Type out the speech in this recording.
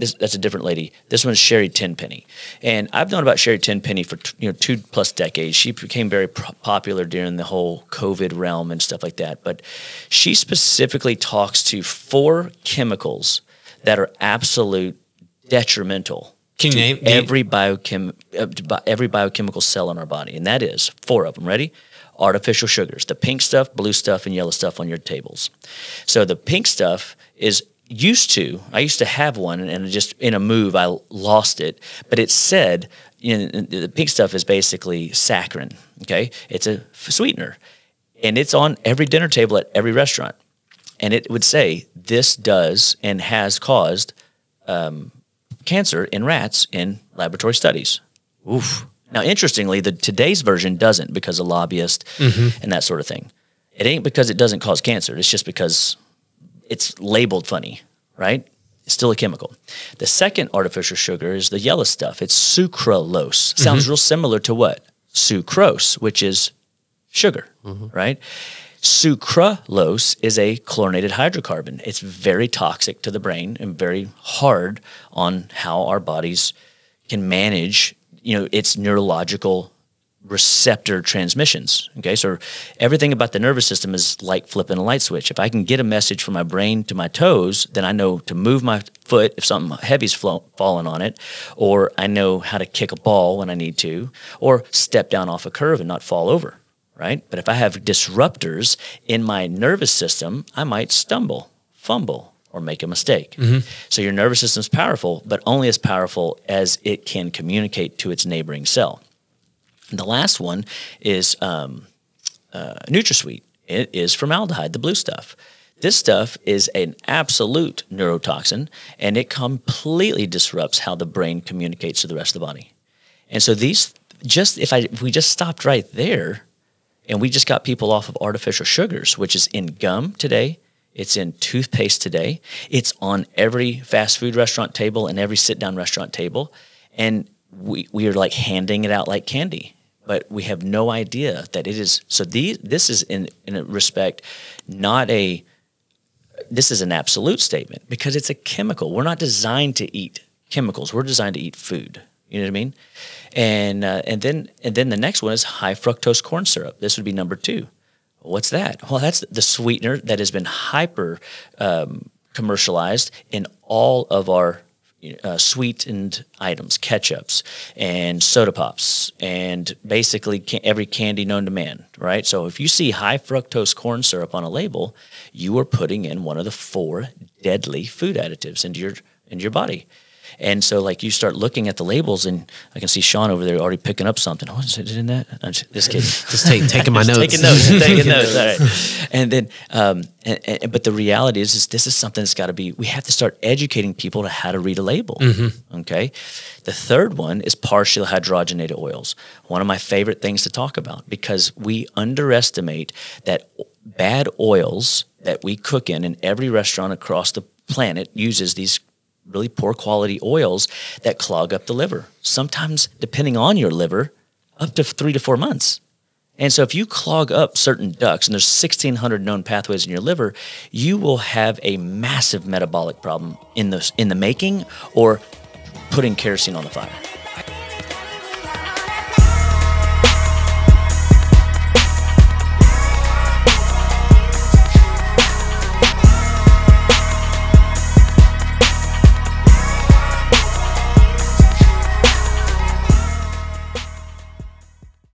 that's a different lady. This one's Sherry Tenpenny. And I've known about Sherry Tenpenny for, you know, 2+ decades. She became very popular during the whole COVID realm and stuff like that. But she specifically talks to 4 chemicals that are absolute detrimental to every biochemical cell in our body. And that is 4 of them. Ready? Artificial sugars, the pink stuff, blue stuff, and yellow stuff on your tables. So the pink stuff is I used to have one, and just in a move, I lost it. But it said, you know, the pink stuff is basically saccharin, okay? It's a sweetener, and it's on every dinner table at every restaurant. And it would say, this does and has caused cancer in rats in laboratory studies. Oof. Now, interestingly, today's version doesn't, because of lobbyists and that sort of thing. It ain't because it doesn't cause cancer. It's just because it's labeled funny, right? It's still a chemical. The second artificial sugar is the yellow stuff. It's sucralose. Sounds real similar to what? Sucrose, which is sugar, right? Sucralose is a chlorinated hydrocarbon. It's very toxic to the brain and very hard on how our bodies can manage, you know, its neurological receptor transmissions. Okay, so everything about the nervous system is like flipping a light switch. If I can get a message from my brain to my toes, then I know to move my foot if something heavy's falling on it, or I know how to kick a ball when I need to, or step down off a curve and not fall over, right? But if I have disruptors in my nervous system, I might stumble, fumble, or make a mistake. So your nervous system's powerful, but only as powerful as it can communicate to its neighboring cell. And the last one is NutraSweet. It is formaldehyde, the blue stuff. This stuff is an absolute neurotoxin, and it completely disrupts how the brain communicates to the rest of the body. And so these, if we just stopped right there, and we just got people off of artificial sugars, which is in gum today, it's in toothpaste today. It's on every fast food restaurant table and every sit-down restaurant table. And we are like handing it out like candy, but we have no idea that it is. So this is in a respect, not a, this is an absolute statement, because it's a chemical. We're not designed to eat chemicals. We're designed to eat food. You know what I mean? And then the next one is high fructose corn syrup. This would be number 2. What's that? Well, that's the sweetener that has been hyper commercialized in all of our sweetened items, ketchups and soda pops, and basically every candy known to man, right? So if you see high fructose corn syrup on a label, you are putting in one of the 4 deadly food additives into your body. And so, like, you start looking at the labels, and I can see Sean over there already picking up something. Oh, is it in that? I'm just kidding. Just taking my notes. Taking notes. Taking notes. All right. And then, but the reality is this is something that's got to be, we have to start educating people to how to read a label. Okay. The third one is partially hydrogenated oils. One of my favorite things to talk about, because we underestimate that bad oils that we cook in every restaurant across the planet uses these really poor quality oils that clog up the liver. Sometimes, depending on your liver, up to 3 to 4 months. And so if you clog up certain ducts, and there's 1,600 known pathways in your liver, you will have a massive metabolic problem in the making, or putting kerosene on the fire.